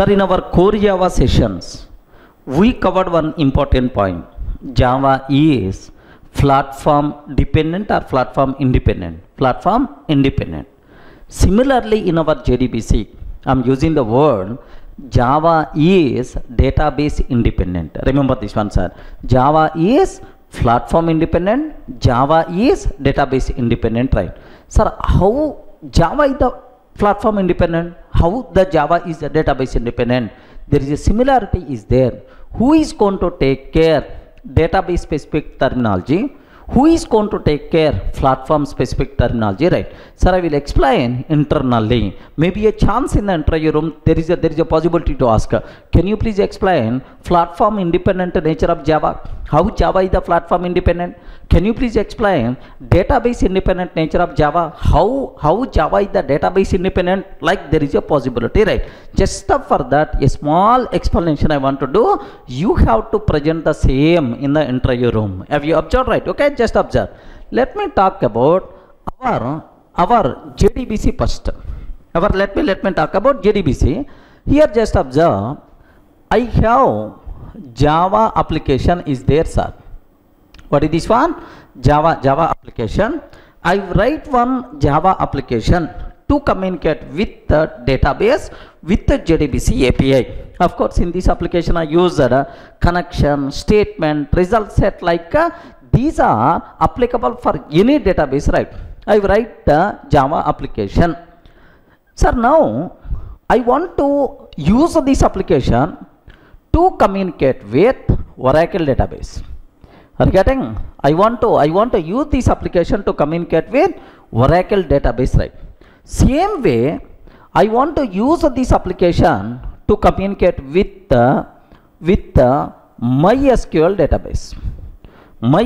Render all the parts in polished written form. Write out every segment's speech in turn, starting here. Sir, in our core Java sessions, we covered one important point. Java is platform dependent or platform independent. Platform independent. Similarly, in our JDBC, I'm using the word Java is database independent. Remember this one, sir. Java is platform independent. Java is database independent, right? Sir, how Java is the platform independent? How the Java is the database independent? There is a similarity is there. Who is going to take care database specific terminology? Who is going to take care platform specific terminology, right? Sir, I will explain internally. Maybe a chance in the interview room, there is a possibility to ask, can you please explain platform independent nature of Java? How Java is the platform independent? Can you please explain database independent nature of Java? How Java is the database independent? Like there is a possibility, right? Just for that, a small explanation I want to do. You have to present the same in the interview room. Have you observed, right? Okay, just observe. Let me talk about our JDBC first. Let me talk about JDBC. Here just observe. I have Java application is there, sir. What is this one? Java application. I write one Java application to communicate with the database with the JDBC API. Of course, in this application I used connection, statement, result set, like these are applicable for any database, right? I write the Java application. Sir, now I want to use this application to communicate with Oracle database. Are you getting? I want to use this application to communicate with Oracle database, right? Same way, I want to use this application to communicate with the MySQL database. I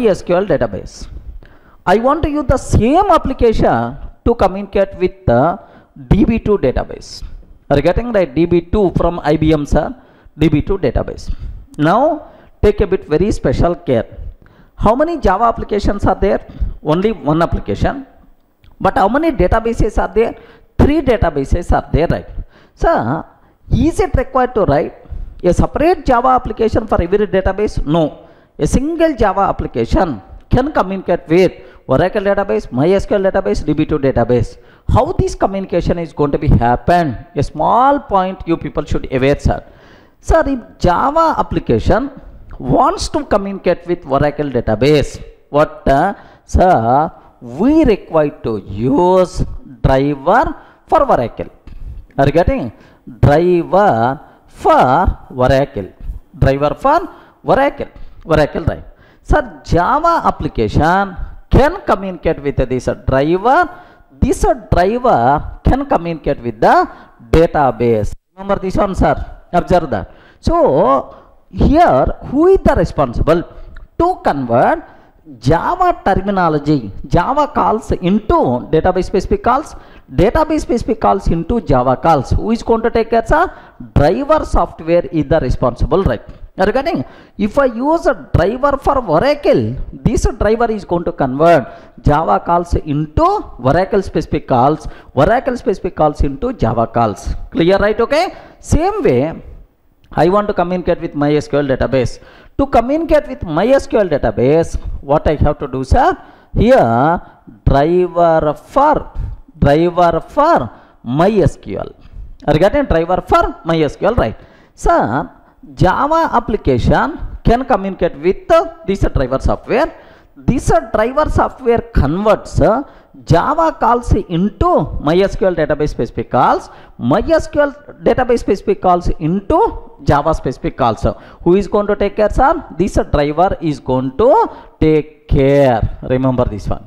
want to use the same application to communicate with the DB2 database. Are you getting, right? DB2 from IBM, sir. DB2 database. Now take a bit very special care. How many Java applications are there? Only one application. But how many databases are there? 3 databases are there, right? So is it required to write a separate Java application for every database? No. A single Java application can communicate with Oracle database, MySQL database, DB2 database. How this communication is going to be happen? A small point you people should aware, sir. Sir, if Java application wants to communicate with Oracle database, what sir, we require to use driver for Oracle. Are you getting? Driver for Oracle, right? Sir, Java application can communicate with this driver. This driver can communicate with the database. Remember this one, sir. Observe that. So here, who is the responsible to convert Java terminology, Java calls into database specific calls, database specific calls into Java calls? Who is going to take care, sir? Driver software is the responsible, right? Are you getting? If I use a driver for Oracle, this driver is going to convert Java calls into Oracle specific calls, Oracle specific calls into Java calls. Clear, right? Okay. Same way, I want to communicate with MySQL database. To communicate with MySQL database, what I have to do, sir? Here, driver for MySQL. Are you getting? Driver for MySQL, right? Sir, Java application can communicate with this driver software. This driver software converts Java calls into MySQL database specific calls, MySQL database specific calls into Java specific calls. So who is going to take care, sir? This driver is going to take care. Remember this one.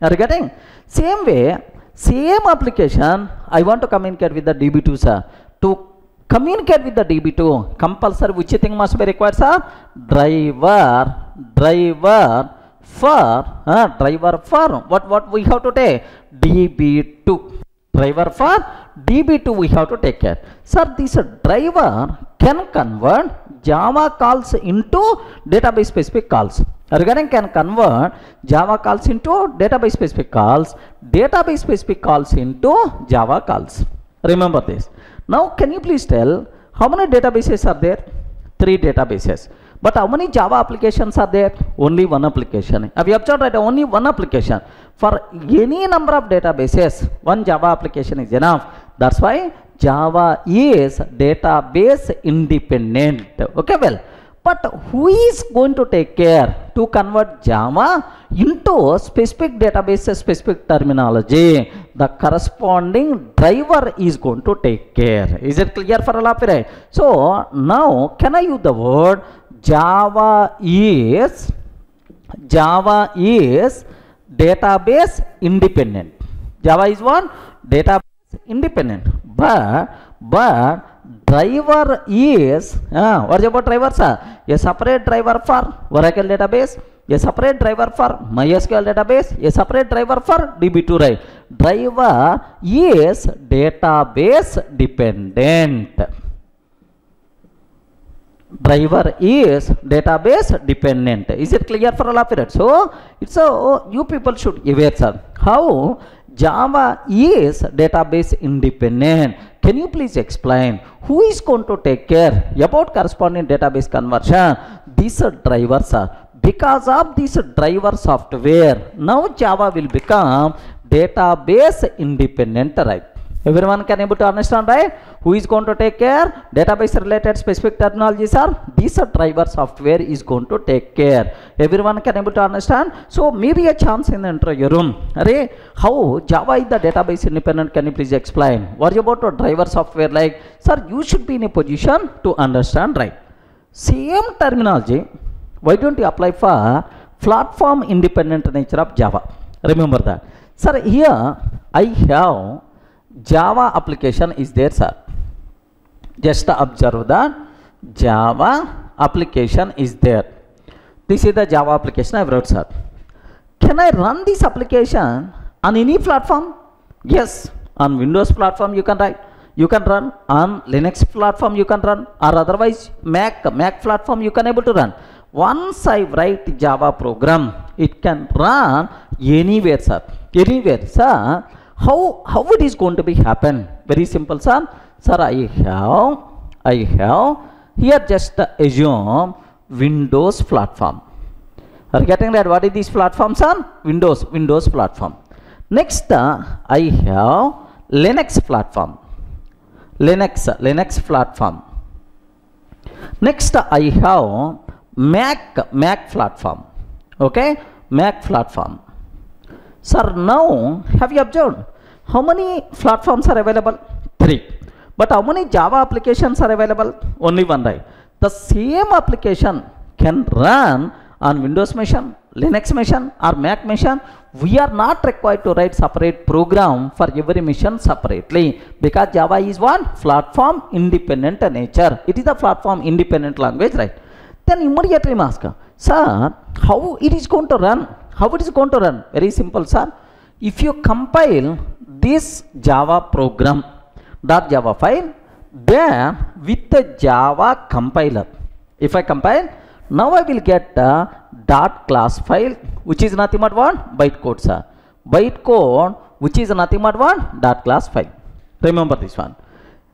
Are you getting? Same way, same application I want to communicate with the DB2, sir. To communicate with the DB2, compulsory which thing must be required, sir? Driver for what we have to take? DB2. Driver for DB2 we have to take care. Sir, this driver can convert Java calls into database specific calls. Regarding can convert Java calls into database specific calls, database specific calls into Java calls. Remember this. Now can you please tell How many databases are there? 3 databases. But how many Java applications are there? Only one application. Have you observed that? Only one application. For any number of databases, one Java application is enough. That's why Java is database independent. Okay, well. But who is going to take care to convert Java into specific databases, specific terminology? The corresponding driver is going to take care. Is it clear for all of you, right? So now can I use the word Java is database independent. Java is one database independent, but driver is, what about drivers? A separate driver for Oracle database, a separate driver for MySQL database, a separate driver for DB2, right? Driver is database dependent. Driver is database dependent. Is it clear for all of you? So, it's a, you people should aware, sir. How Java is database independent? Can you please explain? Who is going to take care about corresponding database conversion? These are drivers, sir. Because of these driver software, now Java will become database independent, right? Everyone can able to understand, right? Who is going to take care? Database related specific terminologies are, this driver software is going to take care. Everyone can able to understand. So maybe a chance in the interview room. Array, how Java is the database independent? Can you please explain? What about a driver software like? Sir, you should be in a position to understand, right? Same terminology. Why don't you apply for platform independent nature of Java? Remember that. Sir, here I have Java application is there, sir. Just observe that Java application is there. This is the Java application I wrote, sir. Can I run this application on any platform? Yes, on Windows platform you can write. You can run on Linux platform, you can run, or otherwise Mac platform you can able to run. Once I write Java program, it can run anywhere, sir. Anywhere, sir. How it is going to be happen? Very simple, sir. Sir, I have here just assume Windows platform. Are you getting that? What is this platform, sir? Windows platform. Next, I have Linux platform. Linux platform. Next, I have Mac platform. Okay, Mac platform. Sir, now have you observed how many platforms are available? 3. But how many Java applications are available? Only 1, right? The same application can run on Windows machine, Linux machine, or Mac machine. We are not required to write separate program for every machine separately, because Java is one platform independent nature. It is a platform independent language, right? Then immediately I'm ask, sir, how it is going to run? How it is going to run? Very simple, sir. If you compile this Java program .java file, then with the Java compiler, if I compile, now I will get the .class file, which is nothing but one bytecode, sir. Bytecode which is nothing but one .class file. Remember this one,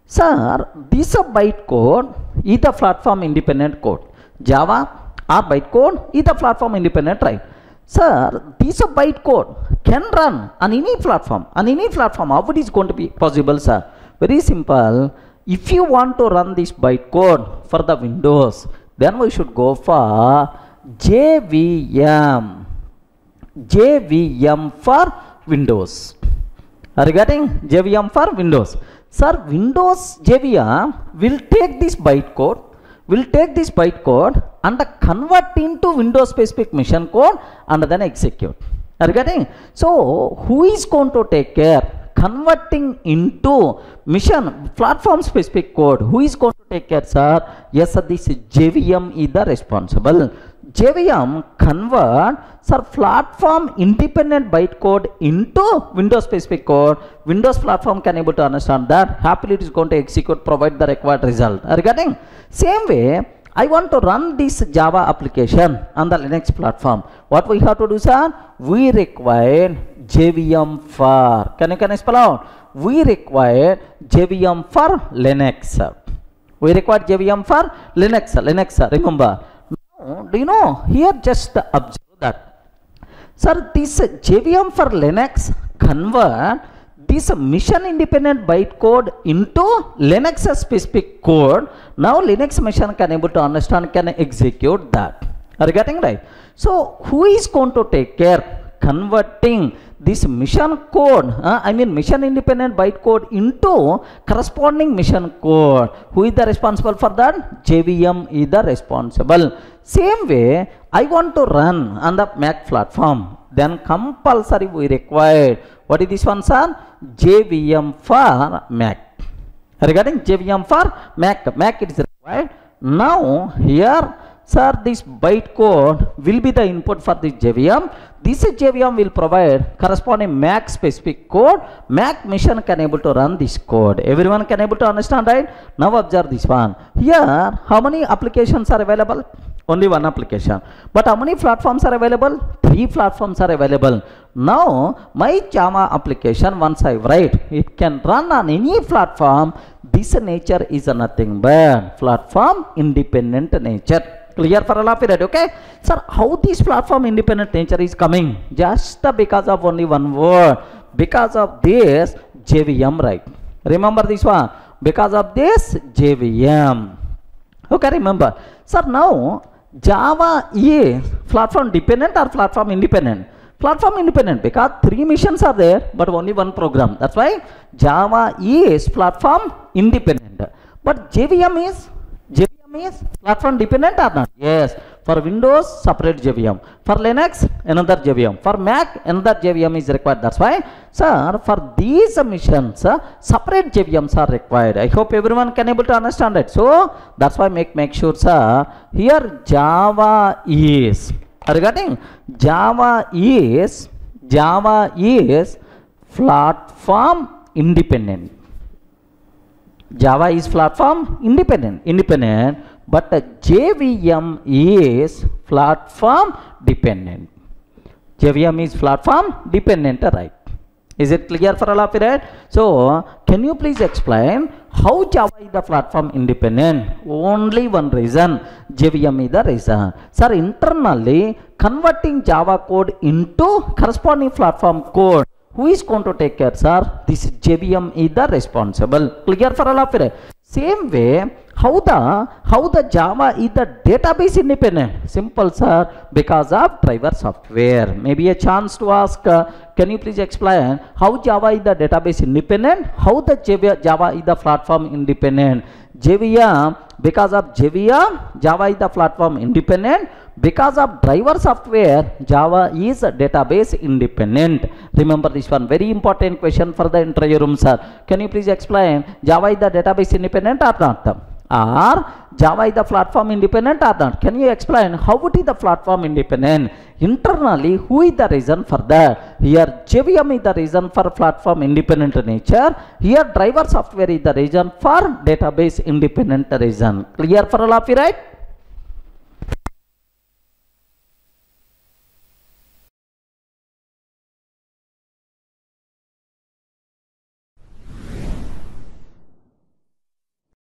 sir. This bytecode is the platform independent code. Java or bytecode is the platform independent, right? Sir, this bytecode can run on any platform. On any platform, how it is going to be possible, sir? Very simple. If you want to run this bytecode for the Windows, then we should go for JVM. JVM for Windows. Are you getting? JVM for Windows. Sir, Windows JVM will take this bytecode. Will take this bytecode and convert into Windows specific mission code and then execute. Are you getting? So who is going to take care converting into mission platform specific code? Who is going to take care, sir? Yes, sir, this JVM is the responsible. JVM convert, sir, platform independent bytecode into Windows specific code. Windows platform can able to understand that. Happily it is going to execute, provide the required result. Are you getting? Same way, I want to run this Java application on the Linux platform. What we have to do, sir? We require JVM for, can you spell out? We require JVM for Linux, sir. We require JVM for Linux. Remember. Now, do you know here? Just observe that. Sir, this JVM for Linux convert this mission independent bytecode into Linux specific code. Now Linux mission can able to understand, can execute that. Are you getting right? So who is going to take care converting this mission code, mission independent bytecode into corresponding mission code? Who is the responsible for that? JVM is the responsible. Same way, I want to run on the Mac platform, then compulsory we require, what is this one, sir? JVM for Mac. Regarding JVM for Mac, it is required. Now here, sir, this bytecode will be the input for the JVM. This JVM will provide corresponding Mac specific code. Mac mission can able to run this code. Everyone can able to understand, right? Now observe this one. Here, how many applications are available? Only one application. But how many platforms are available? 3 platforms are available. Now my Java application, once I write, it can run on any platform. This nature is nothing but platform independent nature. Clear for all of it, okay? Sir, how this platform independent nature is coming? Just because of only one word, because of this JVM, right? Remember this one, because of this JVM, okay? Remember, sir, now Java is platform dependent or platform independent? Platform independent, because 3 missions are there but only one program. That's why Java is platform independent. But JVM is platform dependent or not? Yes. For Windows, separate JVM. For Linux, another JVM. For Mac, another JVM is required. That's why, sir, for these missions, separate JVMs are required. I hope everyone can able to understand it. So that's why make sure, sir, here Java is, are you getting? Java is platform independent. Java is platform independent, but JVM is platform dependent. Right? Is it clear for all of you, right? So can you please explain how Java is the platform independent? Only one reason, JVM is the reason. Sir, internally converting Java code into corresponding platform code, who is going to take care, sir? This JVM is the responsible. Clear for all of you? Same way, how the Java is the database independent? Simple, sir, because of driver software. Maybe a chance to ask, can you please explain how Java is the database independent? How the Java is the platform independent? JVM, because of JVM, Java is the platform independent. Because of driver software, Java is database independent. Remember this one, very important question for the entire room, sir. Can you please explain Java is the database independent or not? Or Java is the platform independent or not? Can you explain how it is the platform independent? Internally, who is the reason for that? Here JVM is the reason for platform independent nature. Here driver software is the reason for database independent reason. Clear for all of you, right?